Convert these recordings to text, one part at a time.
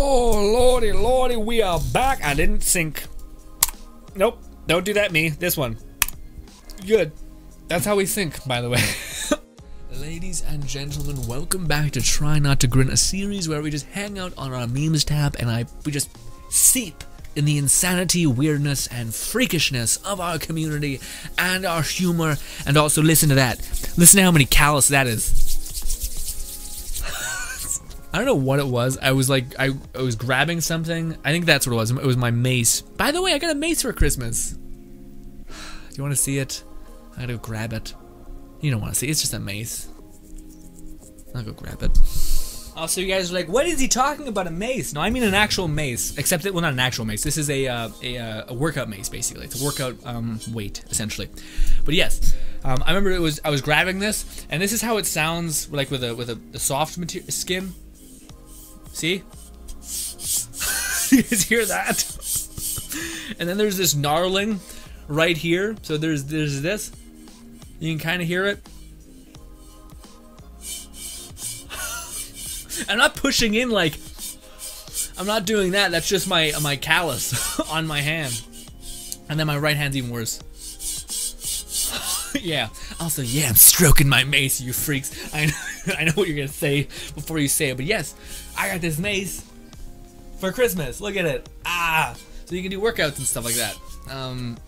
Oh, lordy, lordy, we are back. I didn't sync. Nope, don't do that, me. This one. Good. That's how we sync, by the way. Ladies and gentlemen, welcome back to Try Not to Grin, a series where we just hang out on our memes tab and we just seep in the insanity, weirdness, and freakishness of our community and our humor. And also, listen to that. Listen to how many callous that is. I don't know what it was. I was like, I was grabbing something. I think that's what it was. It was my mace. By the way, I got a mace for Christmas. Do you want to see it? I gotta go grab it. You don't want to see it. It's just a mace. I'll go grab it. Also, you guys are like, what is he talking about? A mace? No, I mean an actual mace. Except that, well, not an actual mace. This is a workout mace, basically. It's a workout weight, essentially. But yes, I remember it was. I was grabbing this, and this is how it sounds, like with a soft material skin. See? You guys hear that? And then there's this gnarling right here. So there's this. You can kind of hear it. I'm not pushing in like... I'm not doing that. That's just my callus on my hand. And then my right hand's even worse. Yeah. Also, yeah, I'm stroking my mace, you freaks. I know what you're going to say before you say it. But yes, I got this mace for Christmas. Look at it. Ah. So you can do workouts and stuff like that.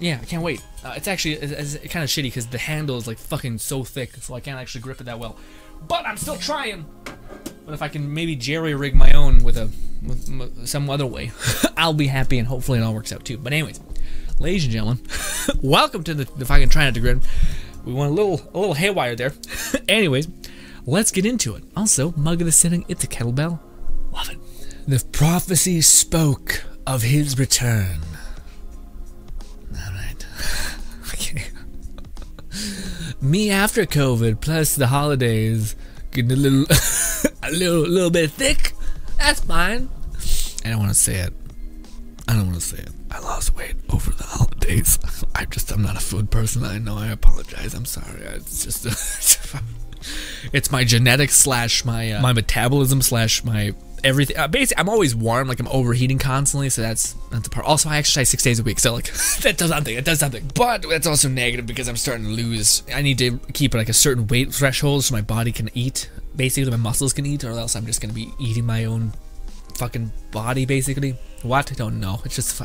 Yeah, I can't wait. It's actually it's kind of shitty because the handle is like fucking so thick. So I can't actually grip it that well. But I'm still trying. But if I can maybe jerry-rig my own with some other way, I'll be happy and hopefully it all works out too. But anyways, ladies and gentlemen, welcome to the fucking Try Not to Grin. We went a little haywire there. Anyways, let's get into it. Also, mug of the sitting, it's a kettlebell. Love it. The prophecy spoke of his return. All right. Okay. Me after COVID plus the holidays getting a little, a little bit thick. That's fine. I don't want to say it. I don't want to say it. I lost weight over the holidays. I'm not a food person. I know. I apologize. I'm sorry. It's just, it's my genetics slash my metabolism slash my everything. Basically, I'm always warm. Like I'm overheating constantly. So that's the part. Also, I exercise 6 days a week. So like that does something. It does something. But that's also negative because I'm starting to lose. I need to keep like a certain weight threshold so my body can eat. Basically, my muscles can eat, or else I'm just gonna be eating my own fucking body, basically. What? I don't know. It's just...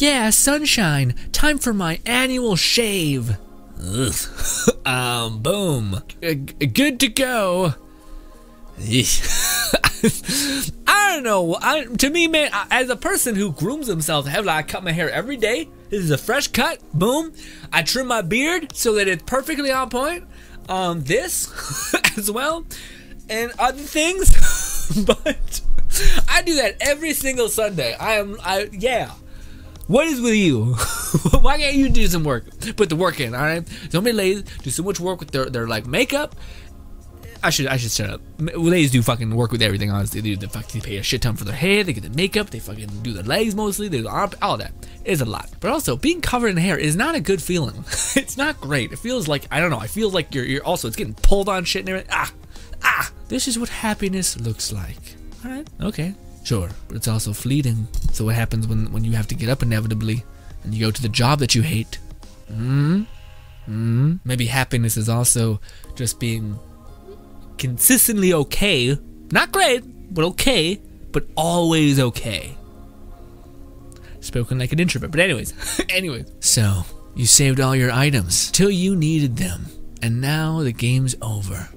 Yeah, sunshine. Time for my annual shave. Ugh. Boom. Good to go. I don't know. To me, man, as a person who grooms himself, hell, I cut my hair every day. This is a fresh cut. Boom. I trim my beard so that it's perfectly on point. This as well. And other things. But I do that every single Sunday. Yeah. What is with you? Why can't you do some work? Put the work in, all right? So many ladies do so much work with their like makeup. I should shut up. Ladies do fucking work with everything, honestly. They fucking pay a shit ton for their hair. They get the makeup. They fucking do their legs mostly. They do all that. It's a lot. But also, being covered in hair is not a good feeling. It's not great. It feels like, I don't know. I feel like you're also, it's getting pulled on shit and everything. Ah, this is what happiness looks like. All right, okay, sure, but it's also fleeting. So what happens when you have to get up inevitably and you go to the job that you hate? Maybe happiness is also just being consistently okay, not great, but okay, but always okay. Spoken like an introvert, but anyways. So you saved all your items till you needed them, and now the game's over.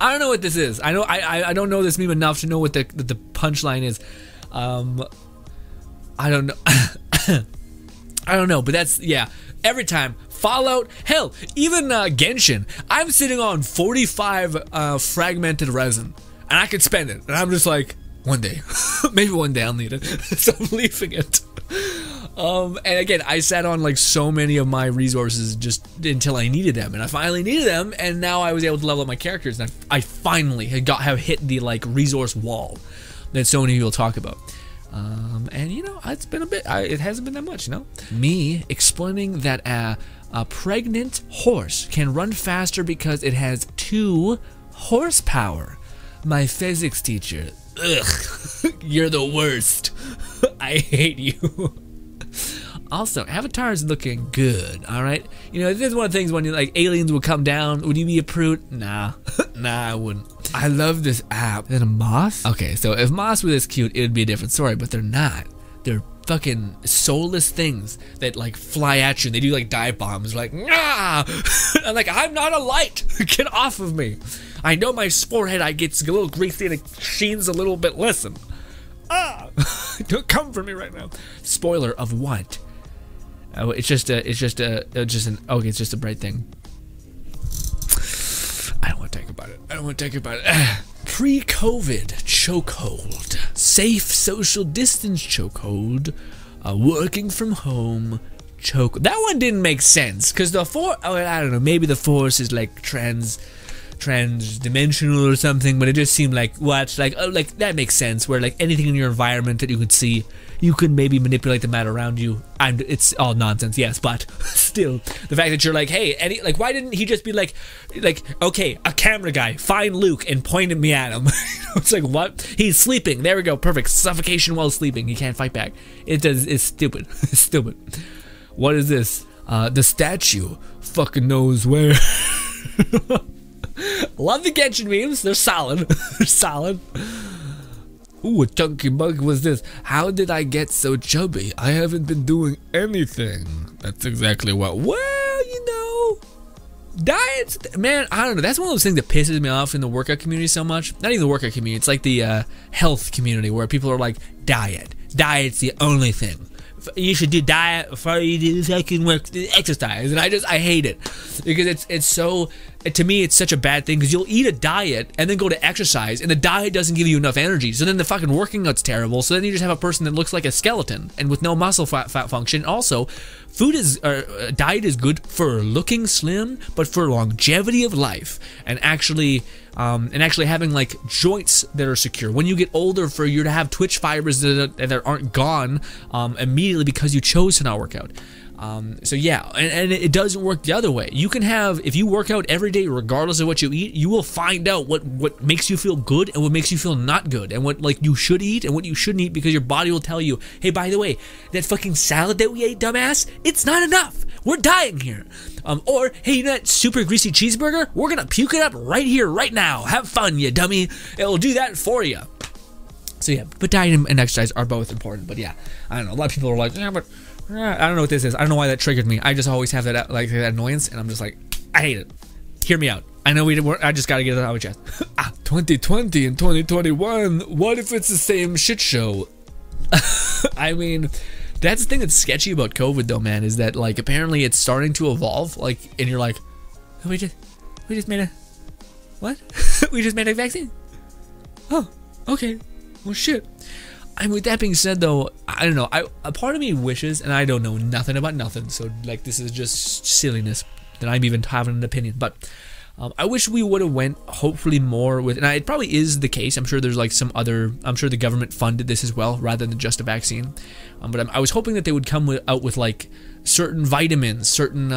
I don't know what this is. I don't know this meme enough to know what the punchline is. I don't know. I don't know, but that's, yeah. Every time Fallout, hell, even Genshin. I'm sitting on 45 fragmented resin, and I could spend it. And I'm just like, one day, maybe one day I'll need it. So I'm leaving it. And again, I sat on like so many of my resources just until I needed them, and I finally needed them, and now I was able to level up my characters, and I finally have hit the like resource wall that so many people talk about. And you know, it's been a bit. It hasn't been that much, you know. Me explaining that a pregnant horse can run faster because it has 2 horsepower. My physics teacher. Ugh, you're the worst. I hate you. Also, Avatar is looking good, alright? You know, this is one of the things when you like aliens will come down. Would you be a prude? Nah. Nah, I wouldn't. I love this app. Is it a moss? Okay, so if moss were this cute, it would be a different story, but they're not. They're fucking soulless things that like fly at you. They do like dive bombs. Like, nah! I'm like, I'm not a light. Get off of me. I know my forehead I gets a little greasy and it sheens a little bit. Listen. Ah! Don't come for me right now. Spoiler of what? Oh, it's just a bright thing. I don't want to talk about it. I don't want to talk about it. Pre-COVID chokehold. Safe social distance chokehold. Working from home chokehold. That one didn't make sense because the force, oh, I don't know, maybe the force is like trans-dimensional or something, but it just seemed like what, like, oh, like that makes sense where like anything in your environment that you could see, you could maybe manipulate the matter around you. And it's all nonsense, yes, but still the fact that you're like, hey, any, like, why didn't he just be like, okay, a camera guy, find Luke and point me at him. It's like, what? He's sleeping. There we go. Perfect. Suffocation while sleeping. He can't fight back. It does. It's stupid. It's stupid. What is this? The statue fucking knows where. Love the Genshin memes. They're solid. They're solid. Ooh, a chunky mug was this. How did I get so chubby? I haven't been doing anything. That's exactly what. Well, you know, diets. Man, I don't know. That's one of those things that pisses me off in the workout community so much. Not even the workout community. It's like the health community where people are like, diet. Diet's the only thing. You should do diet before you do fucking work, exercise, and I hate it because it's so, to me it's such a bad thing because you'll eat a diet and then go to exercise and the diet doesn't give you enough energy, so then the fucking working out's terrible, so then you just have a person that looks like a skeleton and with no muscle fat function. Also, food is diet is good for looking slim, but for longevity of life and actually having like joints that are secure when you get older, for you to have twitch fibers that aren't gone immediately because you chose to not work out. So yeah, and it doesn't work the other way. You can have, if you work out every day regardless of what you eat, you will find out what makes you feel good and what makes you feel not good, and what like you should eat and what you shouldn't eat, because your body will tell you, hey, by the way, that fucking salad that we ate, dumbass, it's not enough. We're dying here. Or, hey, you know that super greasy cheeseburger? We're gonna puke it up right here, right now. Have fun, you dummy. It'll do that for you. So yeah, but diet and exercise are both important. But yeah, I don't know. A lot of people are like, yeah, but I don't know what this is. I don't know why that triggered me. I just always have that like that annoyance, and I'm just like, I hate it. Hear me out. I know we didn't. I just gotta get it out of my chest. 2020 and 2021. What if it's the same shit show? I mean, that's the thing that's sketchy about COVID, though, man. Is that like apparently it's starting to evolve. Like, and you're like, oh, we just made a what? We just made a vaccine. Oh, okay. Well, shit. I mean, with that being said, though, I don't know. A part of me wishes, and I don't know nothing about nothing, so like this is just silliness that I'm even having an opinion. But I wish we would have went hopefully more with, and it probably is the case. I'm sure there's like some other. I'm sure the government funded this as well, rather than just a vaccine. But I was hoping that they would come out with like certain vitamins, certain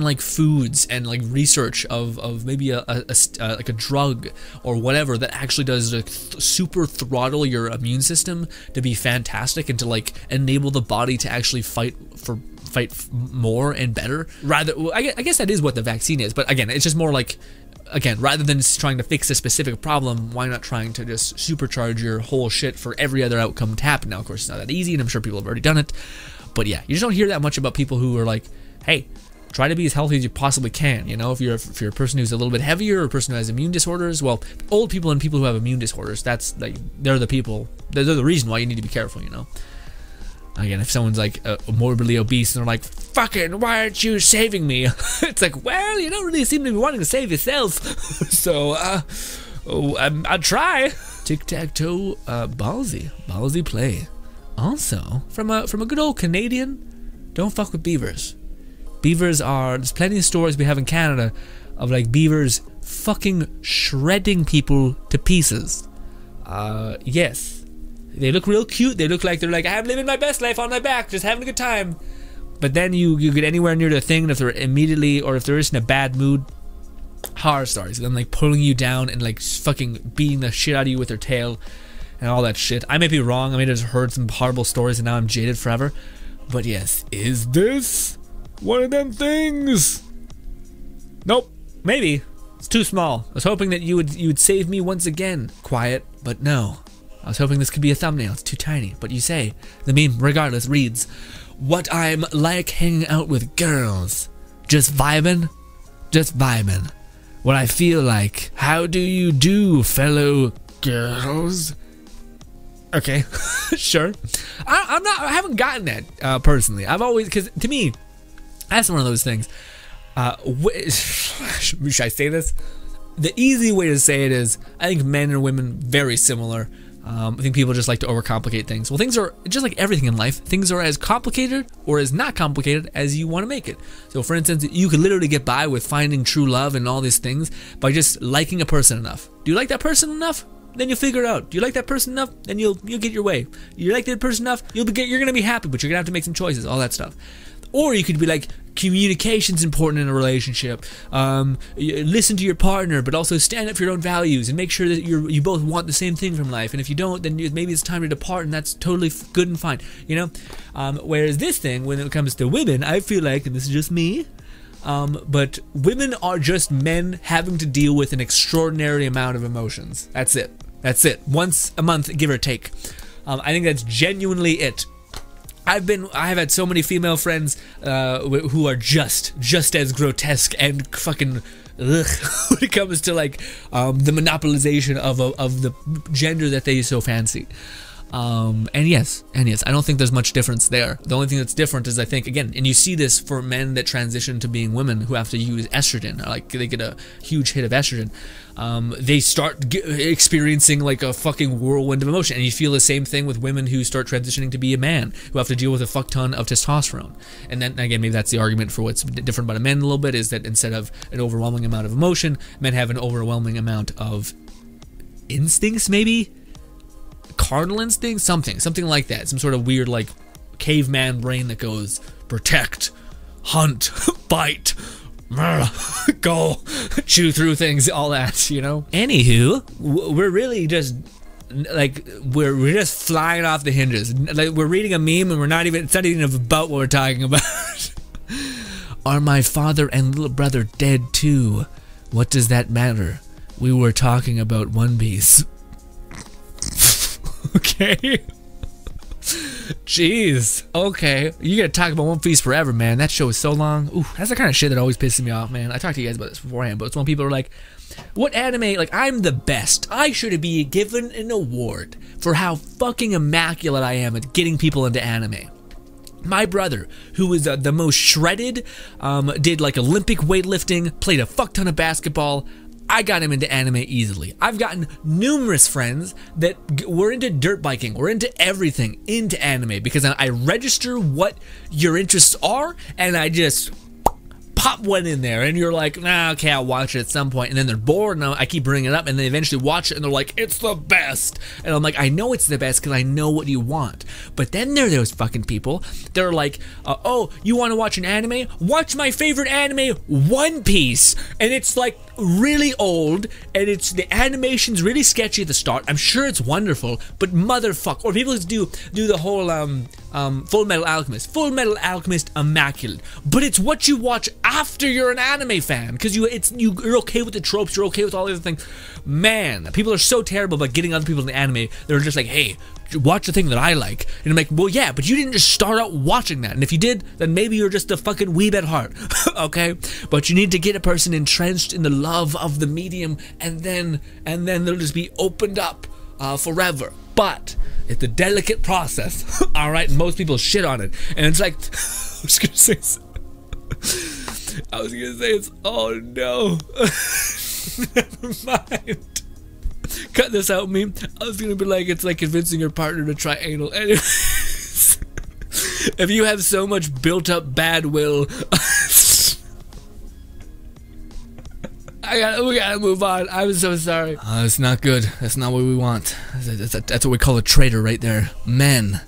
like foods, and like research of maybe like a drug or whatever that actually does like super throttle your immune system to be fantastic and to like enable the body to actually fight more and better. Rather, I guess that is what the vaccine is, but again, it's just more like, again, rather than trying to fix a specific problem, why not trying to just supercharge your whole shit for every other outcome to happen? Now, of course, it's not that easy, and I'm sure people have already done it, but yeah, you just don't hear that much about people who are like, hey, try to be as healthy as you possibly can, you know, if you're a person who's a little bit heavier or a person who has immune disorders, well, old people and people who have immune disorders, that's like, they're the people, they're the reason why you need to be careful, you know. Again, if someone's like morbidly obese and they're like, fucking, why aren't you saving me? It's like, well, you don't really seem to be wanting to save yourself. So, I'll try. Tic-tac-toe, ballsy play. Also, from a good old Canadian, don't fuck with beavers. Beavers are, there's plenty of stories we have in Canada of like beavers fucking shredding people to pieces. Yes, they look real cute. They look like they're like, I'm living my best life on my back, just having a good time. But then you get anywhere near the thing, and if they're immediately, or if they're just in a bad mood, horror stories, and like pulling you down and like fucking beating the shit out of you with their tail and all that shit. I may be wrong, I may have just heard some horrible stories and now I'm jaded forever, but yes, is this one of them things? Nope, maybe. It's too small. I was hoping that you would save me once again. Quiet, but no. I was hoping this could be a thumbnail, it's too tiny. But you say, the meme regardless reads, what I'm like hanging out with girls. Just vibin', just vibin'. What I feel like, how do you do, fellow girls? Okay, sure. I haven't gotten that personally. I've always, because to me, that's one of those things. Should I say this? The easy way to say it is, I think men and women very similar. I think people just like to overcomplicate things. Well, things are just like everything in life. Things are as complicated or as not complicated as you want to make it. So, for instance, you could literally get by with finding true love and all these things by just liking a person enough. Do you like that person enough? Then you'll figure it out. Do you like that person enough? Then you'll get your way. You like that person enough? You're gonna be happy, but you're gonna have to make some choices. All that stuff. Or you could be like, communication's important in a relationship. Listen to your partner, but also stand up for your own values and make sure that you both want the same thing from life. And if you don't, then maybe it's time to depart, and that's totally good and fine. You know. Whereas this thing, when it comes to women, I feel like, and this is just me, but women are just men having to deal with an extraordinary amount of emotions. That's it. That's it. Once a month, give or take. I think that's genuinely it. I have had so many female friends who are just as grotesque and fucking ugh, when it comes to like the monopolization of the gender that they so fancy. And yes, I don't think there's much difference there. The only thing that's different is, I think, again, and you see this for men that transition to being women who have to use estrogen, like they get a huge hit of estrogen, they start experiencing like a fucking whirlwind of emotion. And you feel the same thing with women who start transitioning to be a man, who have to deal with a fuck ton of testosterone. And then again, maybe that's the argument for what's different about a man a little bit, is that instead of an overwhelming amount of emotion, men have an overwhelming amount of instincts, maybe? Cardinal instinct, something like that, some sort of weird like caveman brain that goes protect, hunt, bite, go, chew through things, all that, you know. Anywho, we're really just like we're just flying off the hinges. Like we're reading a meme and it's not even about what we're talking about. Are my father and little brother dead too? What does that matter? We were talking about One Piece. Okay. Jeez. Okay. You gotta talk about One Piece forever, man. That show is so long. Ooh, that's the kind of shit that always pisses me off, man. I talked to you guys about this beforehand, but it's when people are like, what anime? Like, I'm the best. I should be given an award for how fucking immaculate I am at getting people into anime. My brother, who was the most shredded, did like Olympic weightlifting, played a fuck ton of basketball. I got him into anime easily. I've gotten numerous friends that were into dirt biking, were into everything, into anime, because I register what your interests are, and I just pop one in there, and you're like, nah, okay, I'll watch it at some point, and then they're bored, and I keep bringing it up, and they eventually watch it, and they're like, it's the best, and I'm like, I know it's the best, because I know what you want, but then there are those fucking people that are like, oh, you want to watch an anime? Watch my favorite anime, One Piece, and it's like, really old, and it's the animation's really sketchy at the start. I'm sure it's wonderful, but motherfuck. Or people just do the whole Full Metal Alchemist. Full Metal Alchemist, immaculate. But it's what you watch after you're an anime fan, because you're okay with the tropes, you're okay with all the other things. Man, people are so terrible about getting other people in the anime. They're just like, hey, watch the thing that I like. And I'm like, well, yeah, but you didn't just start out watching that. And if you did, then maybe you're just a fucking weeb at heart. Okay? But you need to get a person entrenched in the love of the medium, and then they'll just be opened up forever. But it's a delicate process. All right? Most people shit on it. And it's like, I was gonna say it's, oh no. Never mind. Cut this out, me. I was gonna be like, it's like convincing your partner to try anal. Anyways, if you have so much built-up bad will, we gotta move on. I'm so sorry. It's not good. That's not what we want. That's what we call a traitor right there. Men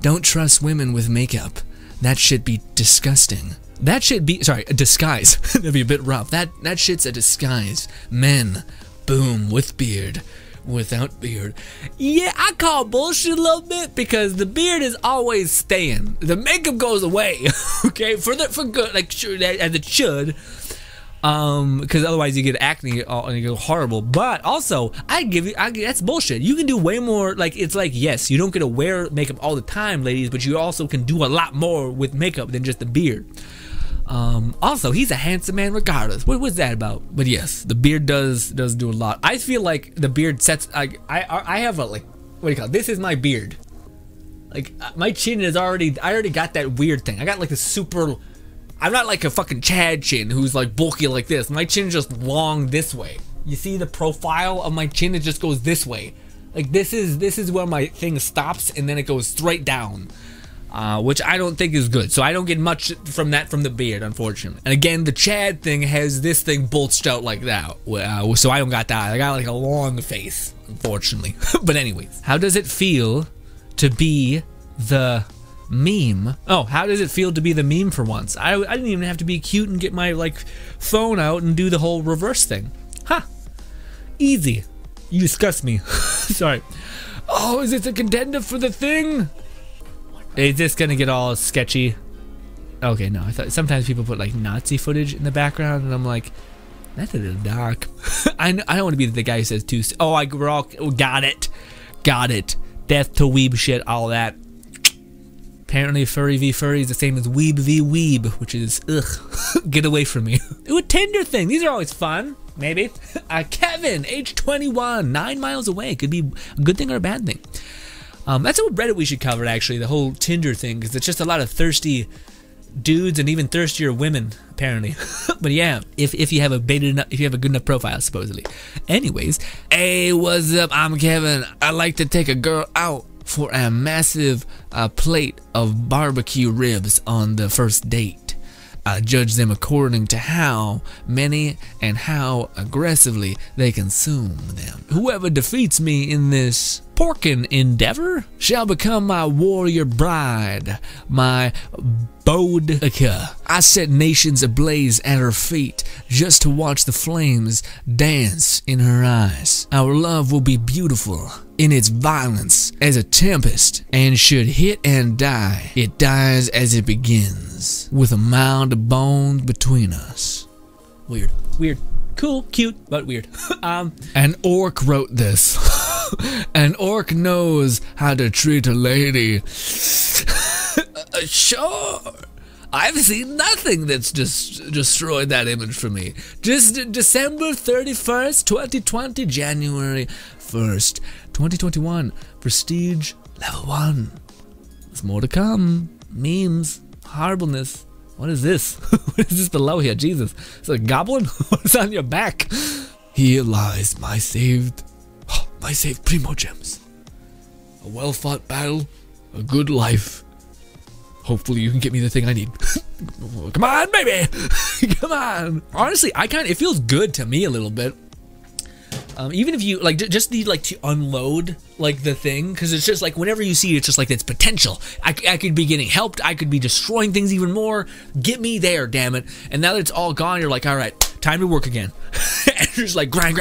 don't trust women with makeup. That should be disgusting. That shit be, sorry, a disguise. That'd be a bit rough. That shit's a disguise. Men, boom, with beard, without beard. Yeah, I call bullshit a little bit because the beard is always staying. The makeup goes away, okay, for good, like sure, as it should. Because otherwise you get acne and you go horrible. But also, that's bullshit. You can do way more. Like, it's like, yes, you don't get to wear makeup all the time, ladies, but you also can do a lot more with makeup than just the beard. Also, he's a handsome man regardless. What was that about? But yes, the beard does do a lot. I feel like the beard sets, like, I have a, like, what do you call it? This is my beard. Like, my chin is already, I already got that weird thing. I got like the super, I'm not like a fucking Chad chin who's like bulky like this. My chin's just long this way. You see the profile of my chin? It just goes this way. Like, this is where my thing stops and then it goes straight down. Which I don't think is good. So I don't get much from that from the beard, unfortunately. And again, the Chad thing has this thing bulged out like that. So I don't got that. I got like a long face, unfortunately. But anyways, how does it feel to be the meme? Oh, how does it feel to be the meme for once? I didn't even have to be cute and get my, like, phone out and do the whole reverse thing. Ha! Huh. Easy. You disgust me. Sorry. Oh, is this a contender for the thing? Is this gonna get all sketchy? Okay, no. I thought sometimes people put, like, Nazi footage in the background, and I'm like, that's a little dark. I don't want to be the guy who says too. Oh, we're all got it, Death to weeb shit, all that. Apparently furry v furry is the same as weeb v weeb, which is, ugh, get away from me. Ooh, a Tinder thing, these are always fun, maybe. Kevin, age 21, 9 miles away, could be a good thing or a bad thing. That's a Reddit we should cover, actually, the whole Tinder thing, because it's just a lot of thirsty dudes and even thirstier women, apparently. But yeah, if you have a good enough profile, supposedly. Anyways, hey, what's up, I'm Kevin, I like to take a girl out for a massive plate of barbecue ribs on the first date. Judge them according to how many and how aggressively they consume them. Whoever defeats me in this porkin' endeavor shall become my warrior bride, my Boudica. I set nations ablaze at her feet just to watch the flames dance in her eyes. Our love will be beautiful in its violence as a tempest, and should hit and die, it dies as it begins, with a mound of bones between us. Weird. Weird. Cool. Cute. But weird. An orc wrote this. An orc knows how to treat a lady. Sure. I've seen nothing that's just destroyed that image for me. Just December 31st, 2020, January 1st, 2021. Prestige level 1. There's more to come. Memes, horribleness. What is this? What is this below here? Jesus. Is it a goblin? What's on your back? Here lies my saved primo gems. A well-fought battle, a good life. Hopefully you can get me the thing I need. Come on, baby! Come on! Honestly, it feels good to me a little bit. Even if you, like, just need, like, to unload, like, the thing. Because it's just, like, whenever you see it, it's just, like, it's potential. I could be getting helped. I could be destroying things even more. Get me there, damn it. And now that it's all gone, you're like, all right, time to work again. And you're just like, grind.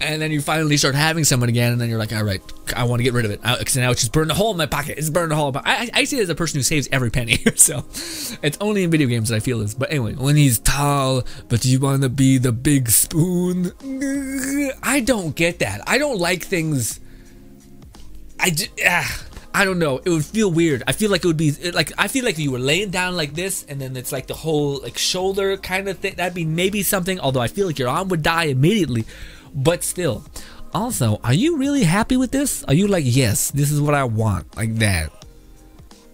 And then you finally start having someone again, and then you're like, all right, I want to get rid of it. Because now it's just burned a hole in my pocket. It's burned a hole in my pocket. I see it as a person who saves every penny. So it's only in video games that I feel this. But anyway, when he's tall, but you want to be the big spoon. I don't get that. I don't like things. I don't know. It would feel weird. I feel like it would be like, I feel like you were laying down like this, and then it's like the whole, like, shoulder kind of thing. That'd be maybe something. Although I feel like your arm would die immediately, but still. Also, are you really happy with this? Are you like, yes, this is what I want, like that?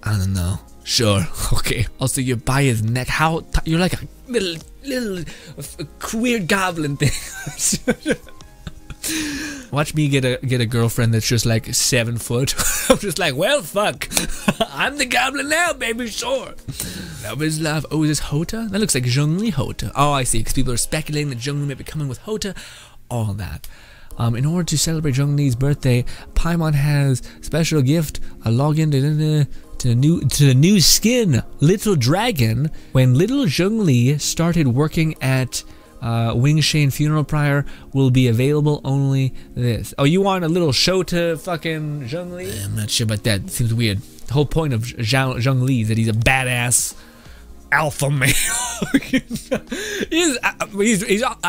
I don't know. Sure. Okay. Also, you buy his neck. How you're like a little queer goblin thing. Watch me get a girlfriend that's just like 7 foot. I'm just like, well, fuck. I'm the goblin now, baby. Sure. Love is love. Oh, is this Hota? That looks like Zhongli Hota. Oh, I see. Because people are speculating that Zhongli may be coming with Hota. All that. In order to celebrate Zhongli's birthday, Paimon has special gift, a login to the new skin, Little Dragon. When Little Zhongli started working at Wing Shane Funeral Prior, will be available only this. Oh, you want a little show to fucking Zhongli? I'm not sure about that. It seems weird. The whole point of Zhongli is that he's a badass alpha male. I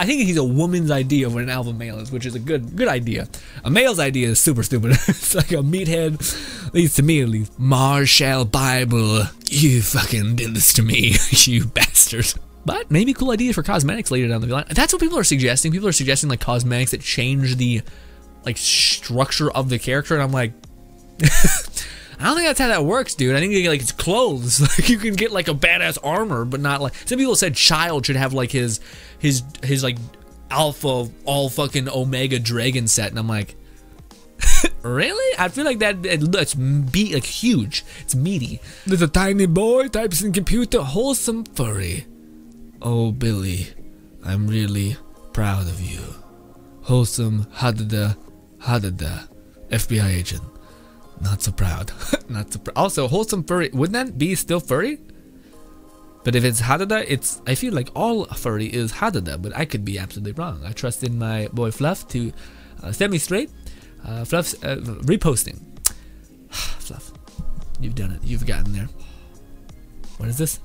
think he's a woman's idea of what an alpha male is, which is a good idea. A male's idea is super stupid. It's like a meathead, at least to me at least. Marshall Bible, you fucking did this to me, you bastard. But maybe cool idea for cosmetics later down the line. That's what people are suggesting. People are suggesting like cosmetics that change the like structure of the character, and I'm like, I don't think that's how that works, dude. I think you get, like, it's clothes. Like, you can get like a badass armor, but not like some people said. Childe should have like his like alpha all fucking omega dragon set, and I'm like, really? I feel like that's like huge. It's meaty. There's a tiny boy types in computer, wholesome furry. Oh Billy, I'm really proud of you. Wholesome Hadada, FBI agent. Not so proud. Not so proud. Also, wholesome furry, wouldn't that be still furry? But if it's Hadada, it's, I feel like all furry is Hadada, but I could be absolutely wrong. I trust in my boy Fluff to set me straight. Fluff's reposting. Fluff, you've done it. You've gotten there. What is this?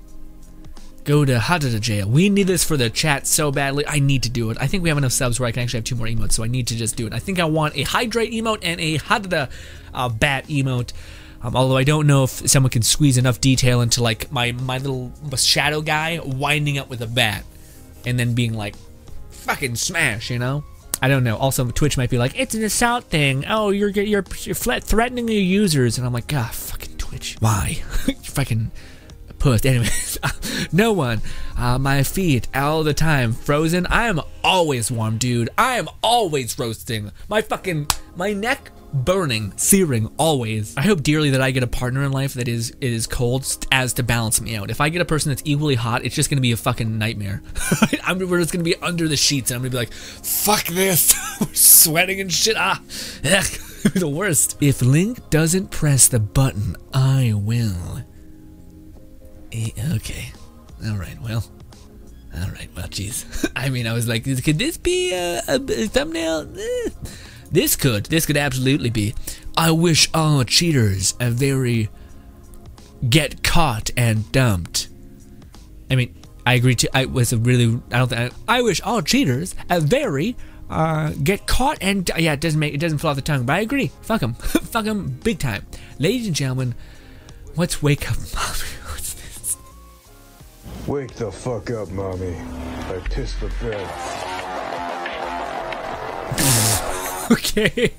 Go to Hota jail. We need this for the chat so badly. I need to do it. I think we have enough subs where I can actually have 2 more emotes, so I need to just do it. I think I want a hydrate emote and a Hota bat emote. Although I don't know if someone can squeeze enough detail into like my little shadow guy winding up with a bat and then being like, fucking smash, you know? I don't know. Also, Twitch might be like, it's an assault thing. Oh, you're threatening your users, and I'm like, ah, fucking Twitch. Why? Fucking. Anyways, no one. My feet all the time frozen. I am always warm, dude. I am always roasting. My neck burning, searing, always. I hope dearly that I get a partner in life that is cold as to balance me out. If I get a person that's equally hot, it's just gonna be a fucking nightmare. We're just gonna be under the sheets, and I'm gonna be like, fuck this. We're sweating and shit. Ah, ugh. The worst. If Link doesn't press the button, I will. Okay, all right, well, jeez. I mean, I was like, could this be a thumbnail? This could absolutely be. I wish all cheaters a very get caught and dumped. I mean, I agree too. I wish all cheaters a very get caught and yeah. It doesn't fall off the tongue, but I agree. Fuck them, fuck them big time, ladies and gentlemen. What's wake up, mommy? Wake the fuck up, mommy. I pissed the bed. Okay.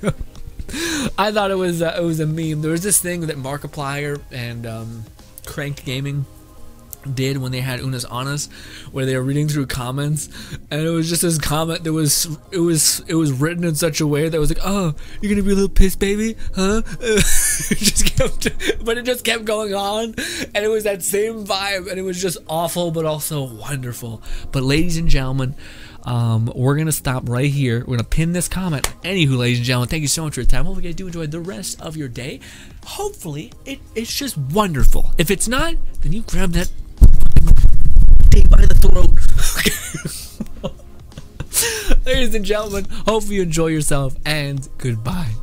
I thought it was a meme. There was this thing that Markiplier and Crank Gaming did when they had Unas Honest, where they were reading through comments, and it was just this comment that was it was written in such a way that was like, oh, you're gonna be a little pissed, baby, huh? It just kept going on, and it was that same vibe, and it was just awful but also wonderful. But ladies and gentlemen, we're gonna stop right here. We're gonna pin this comment. Anywho, ladies and gentlemen, thank you so much for your time. Hope you guys do enjoy the rest of your day. Hopefully it's just wonderful. If it's not, then you grab that by the throat. Ladies and gentlemen, hope you enjoy yourself, and goodbye.